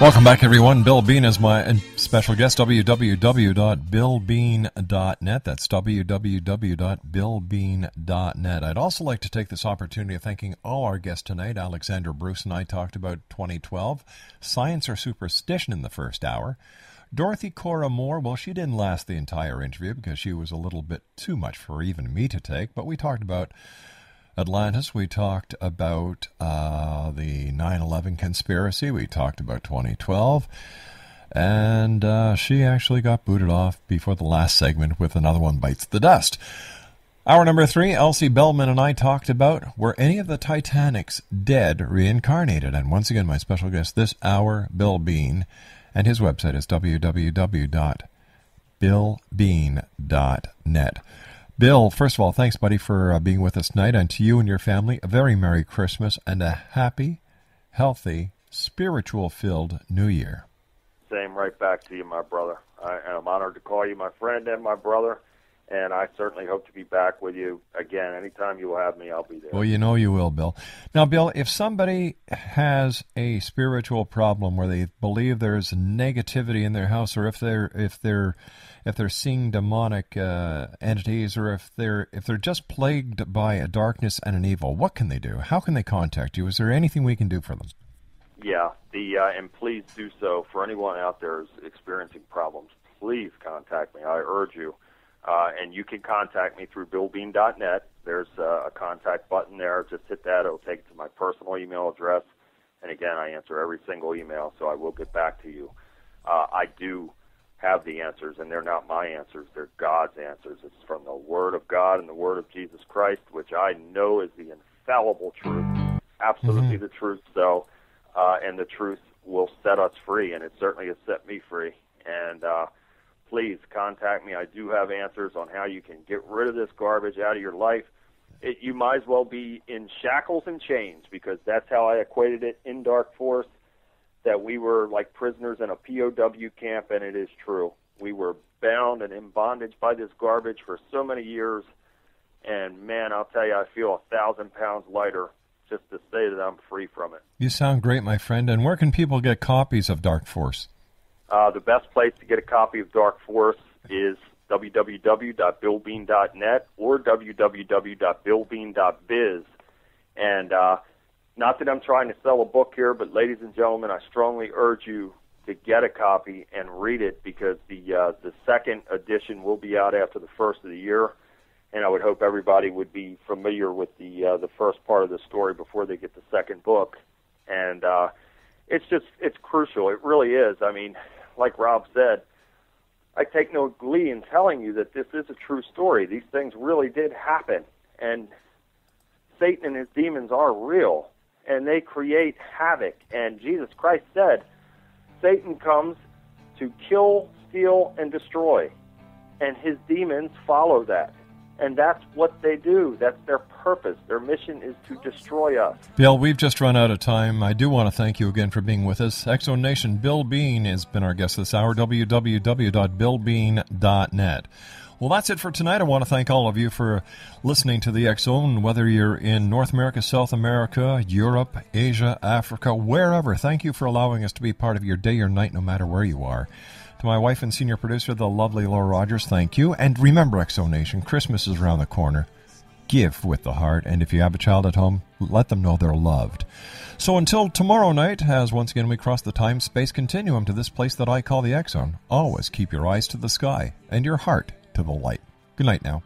Welcome back, everyone. Bill Bean is my special guest. www.billbean.net. That's www.billbean.net. I'd also like to take this opportunity of thanking all our guests tonight. Alexander Bruce and I talked about 2012, science or superstition in the first hour. Dorothy Cora Moore, well, she didn't last the entire interview because she was a little bit too much for even me to take, but we talked about Atlantis, we talked about the 9/11 conspiracy, we talked about 2012, and she actually got booted off before the last segment with another one bites the dust. Hour number three, Elsie Bellman and I talked about, were any of the Titanics dead reincarnated? And once again, my special guest this hour, Bill Bean, and his website is www.billbean.net. Bill, first of all, thanks, buddy, for being with us tonight. And to you and your family, a very Merry Christmas and a happy, healthy, spiritual-filled New Year. Same right back to you, my brother. I am honored to call you my friend and my brother, and I certainly hope to be back with you again. Anytime you will have me, I'll be there. Well, you know you will, Bill. Now, Bill, if somebody has a spiritual problem where they believe there's negativity in their house, or if they're seeing demonic entities, or if they're just plagued by a darkness and an evil, what can they do? How can they contact you? Is there anything we can do for them? Yeah, and please do so. For anyone out there who's experiencing problems, please contact me. I urge you. And you can contact me through billbean.net. There's a contact button there. Just hit that. It'll take you to my personal email address. And, again, I answer every single email, so I will get back to you. I do have the answers, and they're not my answers. They're God's answers. It's from the Word of God and the Word of Jesus Christ, which I know is the infallible truth, absolutely the truth. So, and the truth will set us free, and it certainly has set me free. And please contact me. I do have answers on how you can get rid of this garbage out of your life. You might as well be in shackles and chains, because that's how I equated it in Dark Force, that we were like prisoners in a POW camp, and it is true. We were bound and in bondage by this garbage for so many years, and, man, I'll tell you, I feel 1,000 pounds lighter just to say that I'm free from it. You sound great, my friend. And where can people get copies of Dark Force? The best place to get a copy of Dark Force is www.billbean.net or www.billbean.biz. And not that I'm trying to sell a book here, but ladies and gentlemen, I strongly urge you to get a copy and read it, because the second edition will be out after the first of the year. And I would hope everybody would be familiar with the first part of the story before they get the second book. And it's crucial. It really is. I mean, like Rob said, I take no glee in telling you that this is a true story. These things really did happen, and Satan and his demons are real, and they create havoc. And Jesus Christ said, Satan comes to kill, steal, and destroy, and his demons follow that. And that's what they do. That's their purpose. Their mission is to destroy us. Bill, we've just run out of time. I do want to thank you again for being with us. X-Zone Nation, Bill Bean has been our guest this hour, www.billbean.net. Well, that's it for tonight. I want to thank all of you for listening to the X-Zone, whether you're in North America, South America, Europe, Asia, Africa, wherever. Thank you for allowing us to be part of your day or night, no matter where you are. To my wife and senior producer, the lovely Laura Rogers, thank you. And remember, X-Zone Nation, Christmas is around the corner. Give with the heart. And if you have a child at home, let them know they're loved. So until tomorrow night, as once again we cross the time-space continuum to this place that I call the X-Zone, always keep your eyes to the sky and your heart to the light. Good night now.